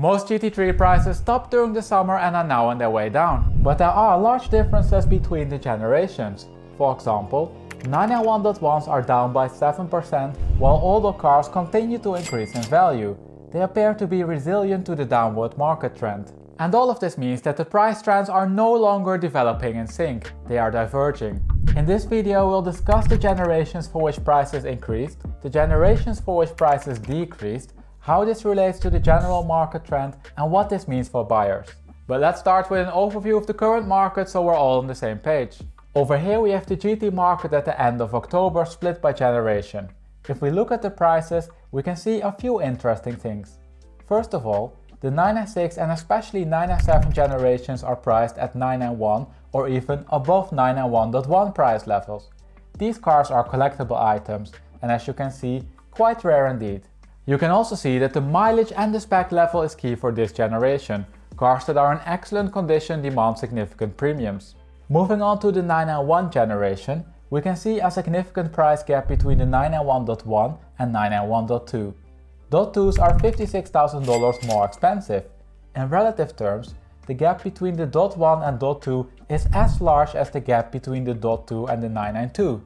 Most GT3 prices topped during the summer and are now on their way down. But there are large differences between the generations. For example, 991.1s are down by 7%, while older cars continue to increase in value. They appear to be resilient to the downward market trend. And all of this means that the price trends are no longer developing in sync, they are diverging. In this video we'll discuss the generations for which prices increased, the generations for which prices decreased, how this relates to the general market trend and what this means for buyers. But let's start with an overview of the current market so we're all on the same page. Over here we have the GT market at the end of October split by generation. If we look at the prices, we can see a few interesting things. First of all, the 996 and especially 997 generations are priced at 991 or even above 991.1 price levels. These cars are collectible items and as you can see, quite rare indeed. You can also see that the mileage and the spec level is key for this generation. Cars that are in excellent condition demand significant premiums. Moving on to the 991 generation, we can see a significant price gap between the 991.1 and 991.2. .2s are $56,000 more expensive. In relative terms, the gap between the .1 and .2 is as large as the gap between the .2 and the 992.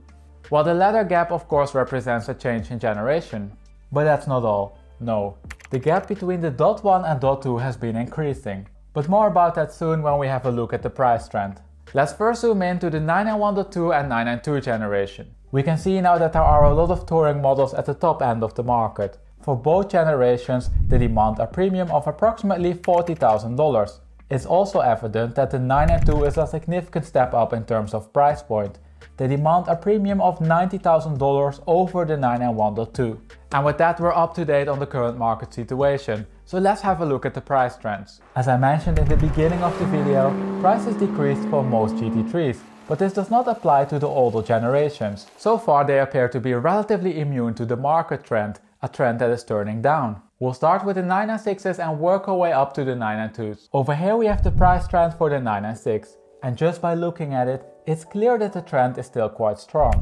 While the latter gap of course represents a change in generation. But that's not all, no. The gap between the .1 and .2 has been increasing. But more about that soon when we have a look at the price trend. Let's first zoom in to the 991.2 and 992 generation. We can see now that there are a lot of touring models at the top end of the market. For both generations, they demand a premium of approximately $40,000. It's also evident that the 992 is a significant step up in terms of price point. They demand a premium of $90,000 over the 991.2. And with that, we're up to date on the current market situation. So let's have a look at the price trends. As I mentioned in the beginning of the video, prices decreased for most GT3s, but this does not apply to the older generations. So far they appear to be relatively immune to the market trend, a trend that is turning down. We'll start with the 996s and work our way up to the 992s. Over here we have the price trend for the 996, and just by looking at it, it's clear that the trend is still quite strong.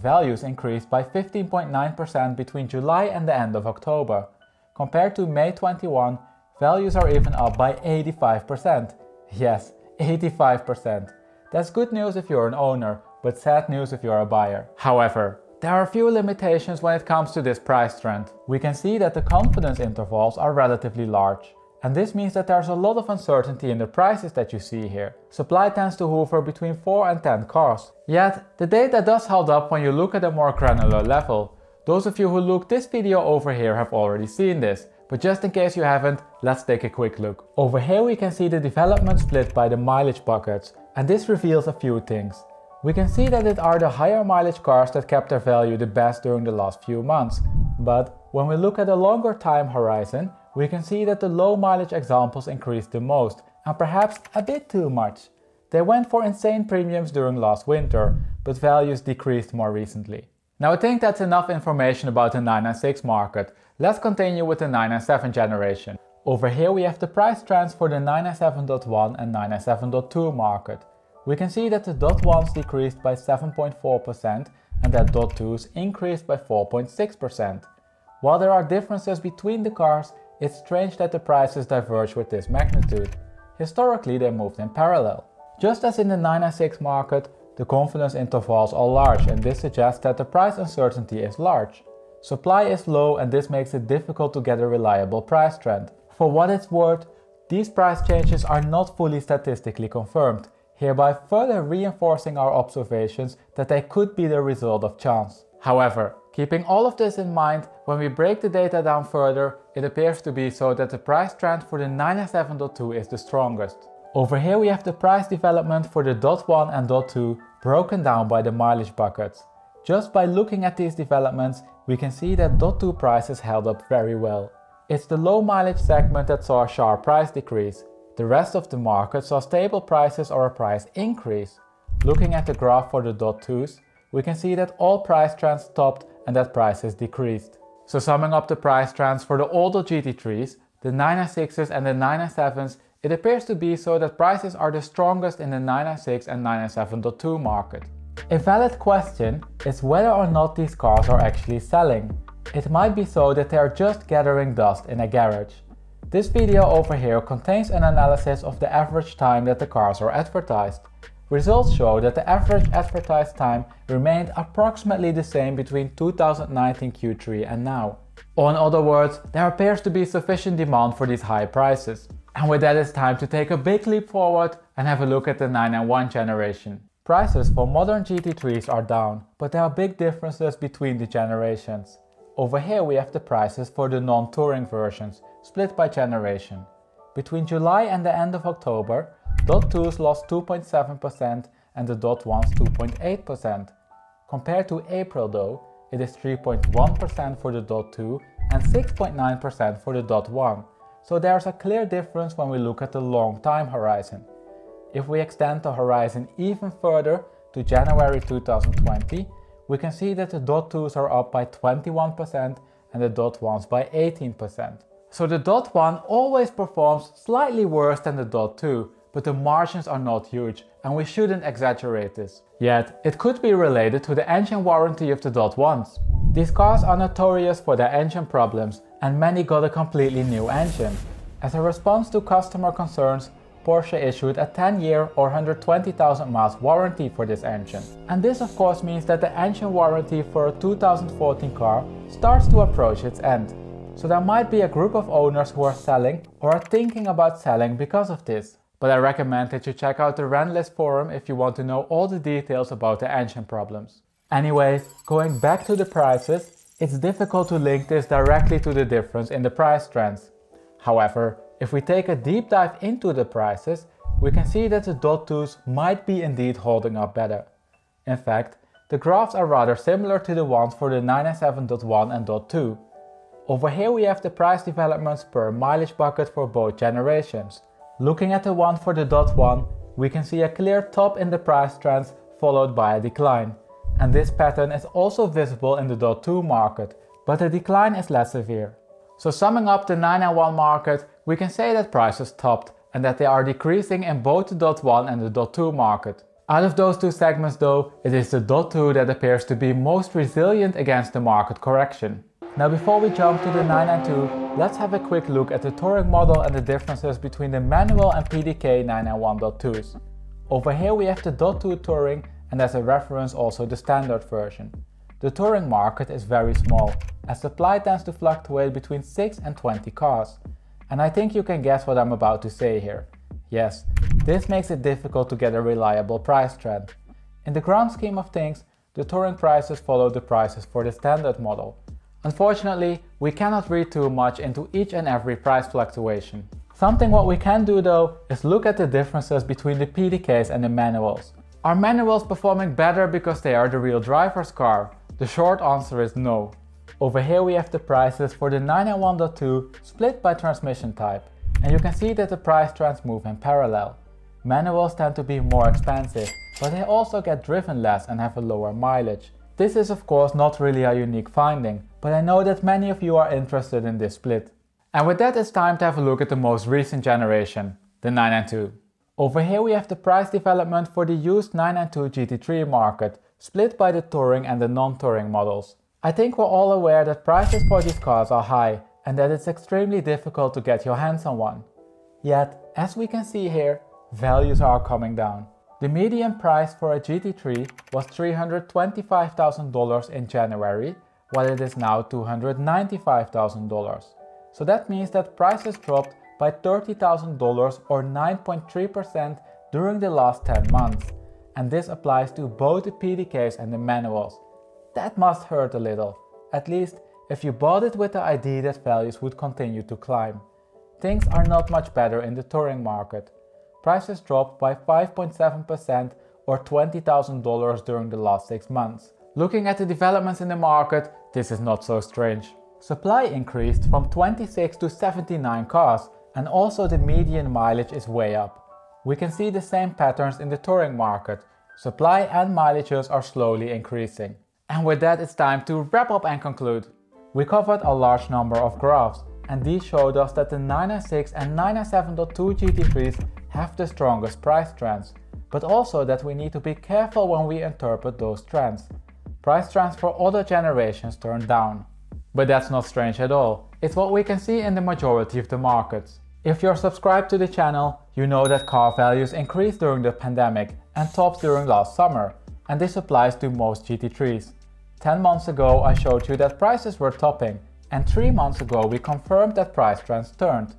Values increased by 15.9% between July and the end of October. Compared to May 21, values are even up by 85%. Yes, 85%. That's good news if you're an owner, but sad news if you're a buyer. However, there are a few limitations when it comes to this price trend. We can see that the confidence intervals are relatively large. And this means that there's a lot of uncertainty in the prices that you see here. Supply tends to hover between 4 and 10 cars. Yet, the data does hold up when you look at a more granular level. Those of you who looked this video over here have already seen this, but just in case you haven't, let's take a quick look. Over here we can see the development split by the mileage buckets, and this reveals a few things. We can see that it are the higher mileage cars that kept their value the best during the last few months, but when we look at a longer time horizon, we can see that the low mileage examples increased the most, and perhaps a bit too much. They went for insane premiums during last winter, but values decreased more recently. Now I think that's enough information about the 996 market. Let's continue with the 997 generation. Over here we have the price trends for the 997.1 and 997.2 market. We can see that the .1s decreased by 7.4% and that .2s increased by 4.6%. While there are differences between the cars, it's strange that the prices diverge with this magnitude. Historically they moved in parallel. Just as in the 996 market, the confidence intervals are large and this suggests that the price uncertainty is large. Supply is low and this makes it difficult to get a reliable price trend. For what it's worth, these price changes are not fully statistically confirmed, hereby further reinforcing our observations that they could be the result of chance. However, keeping all of this in mind, when we break the data down further, it appears to be so that the price trend for the 997.2 is the strongest. Over here we have the price development for the .1 and .2 broken down by the mileage buckets. Just by looking at these developments, we can see that .2 prices held up very well. It's the low mileage segment that saw a sharp price decrease. The rest of the market saw stable prices or a price increase. Looking at the graph for the .2s, we can see that all price trends topped and that prices decreased. So summing up the price trends for the older GT3s, the 996s and the 997s, it appears to be so that prices are the strongest in the 996 and 997.2 market. A valid question is whether or not these cars are actually selling. It might be so that they are just gathering dust in a garage. This video over here contains an analysis of the average time that the cars were advertised. Results show that the average advertised time remained approximately the same between 2019 Q3 and now. In other words, there appears to be sufficient demand for these high prices. And with that, it's time to take a big leap forward and have a look at the 991 generation. Prices for modern GT3s are down, but there are big differences between the generations. Over here we have the prices for the non-touring versions, split by generation. Between July and the end of October, .2s lost 2.7% and the .1s 2.8%. Compared to April though, it is 3.1% for the .2 and 6.9% for the .1. So there's a clear difference when we look at the long time horizon. If we extend the horizon even further to January 2020, we can see that the .2s are up by 21% and the .1s by 18%. So the .1 always performs slightly worse than the .2, but the margins are not huge and we shouldn't exaggerate this. Yet, it could be related to the engine warranty of the .1s. These cars are notorious for their engine problems and many got a completely new engine. As a response to customer concerns, Porsche issued a 10-year or 120,000 miles warranty for this engine. And this of course means that the engine warranty for a 2014 car starts to approach its end. So there might be a group of owners who are selling or are thinking about selling because of this. But I recommend that you check out the Rentless forum if you want to know all the details about the engine problems. Anyways, going back to the prices, it's difficult to link this directly to the difference in the price trends. However, if we take a deep dive into the prices, we can see that the .2s might be indeed holding up better. In fact, the graphs are rather similar to the ones for the 997.1 and .2. Over here we have the price developments per mileage bucket for both generations. Looking at the one for the .1, we can see a clear top in the price trends followed by a decline. And this pattern is also visible in the .2 market, but the decline is less severe. So summing up the 991 market, we can say that prices topped and that they are decreasing in both the .1 and the .2 market. Out of those two segments though, it is the .2 that appears to be most resilient against the market correction. Now before we jump to the 992, let's have a quick look at the touring model and the differences between the manual and PDK 991.2s. Over here we have the .2 touring and as a reference also the standard version. The touring market is very small, as supply tends to fluctuate between 6 and 20 cars. And I think you can guess what I'm about to say here. Yes, this makes it difficult to get a reliable price trend. In the grand scheme of things, the touring prices follow the prices for the standard model. Unfortunately, we cannot read too much into each and every price fluctuation. Something what we can do though, is look at the differences between the PDKs and the manuals. Are manuals performing better because they are the real driver's car? The short answer is no. Over here we have the prices for the 991.2 split by transmission type, and you can see that the price trends move in parallel. Manuals tend to be more expensive, but they also get driven less and have a lower mileage. This is of course not really a unique finding, but I know that many of you are interested in this split. And with that, it's time to have a look at the most recent generation, the 992. Over here we have the price development for the used 992 GT3 market, split by the touring and the non-touring models. I think we're all aware that prices for these cars are high and that it's extremely difficult to get your hands on one. Yet, as we can see here, values are coming down. The median price for a GT3 was $325,000 in January, while it is now $295,000. So that means that prices dropped by $30,000 or 9.3% during the last 10 months. And this applies to both the PDKs and the manuals. That must hurt a little, at least if you bought it with the idea that values would continue to climb. Things are not much better in the touring market. Prices dropped by 5.7% or $20,000 during the last 6 months. Looking at the developments in the market, this is not so strange. Supply increased from 26 to 79 cars and also the median mileage is way up. We can see the same patterns in the touring market. Supply and mileages are slowly increasing. And with that, it's time to wrap up and conclude. We covered a large number of graphs, and these showed us that the 996 and 997.2 GT3s have the strongest price trends, but also that we need to be careful when we interpret those trends. Price trends for other generations turned down. But that's not strange at all. It's what we can see in the majority of the markets. If you're subscribed to the channel, you know that car values increased during the pandemic and topped during last summer, and this applies to most GT3s. 10 months ago I showed you that prices were topping, and 3 months ago we confirmed that price trends turned.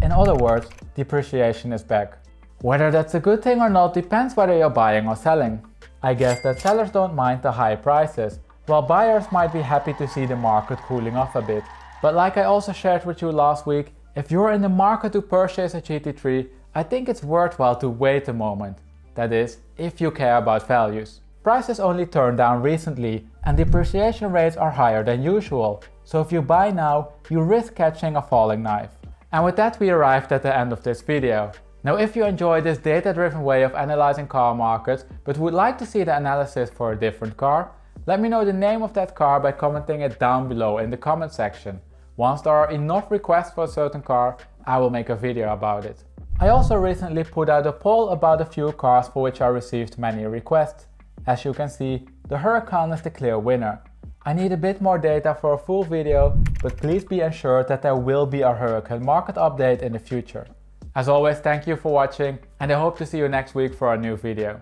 In other words, depreciation is back. Whether that's a good thing or not depends whether you're buying or selling. I guess that sellers don't mind the high prices, while buyers might be happy to see the market cooling off a bit. But like I also shared with you last week, if you're in the market to purchase a GT3, I think it's worthwhile to wait a moment. That is, if you care about values. Prices only turned down recently, and depreciation rates are higher than usual, so if you buy now, you risk catching a falling knife. And with that we arrived at the end of this video. Now if you enjoy this data-driven way of analyzing car markets, but would like to see the analysis for a different car, let me know the name of that car by commenting it down below in the comment section. Once there are enough requests for a certain car, I will make a video about it. I also recently put out a poll about a few cars for which I received many requests. As you can see, the Huracan is the clear winner. I need a bit more data for a full video, but please be assured that there will be a Huracan market update in the future. As always, thank you for watching, and I hope to see you next week for a new video.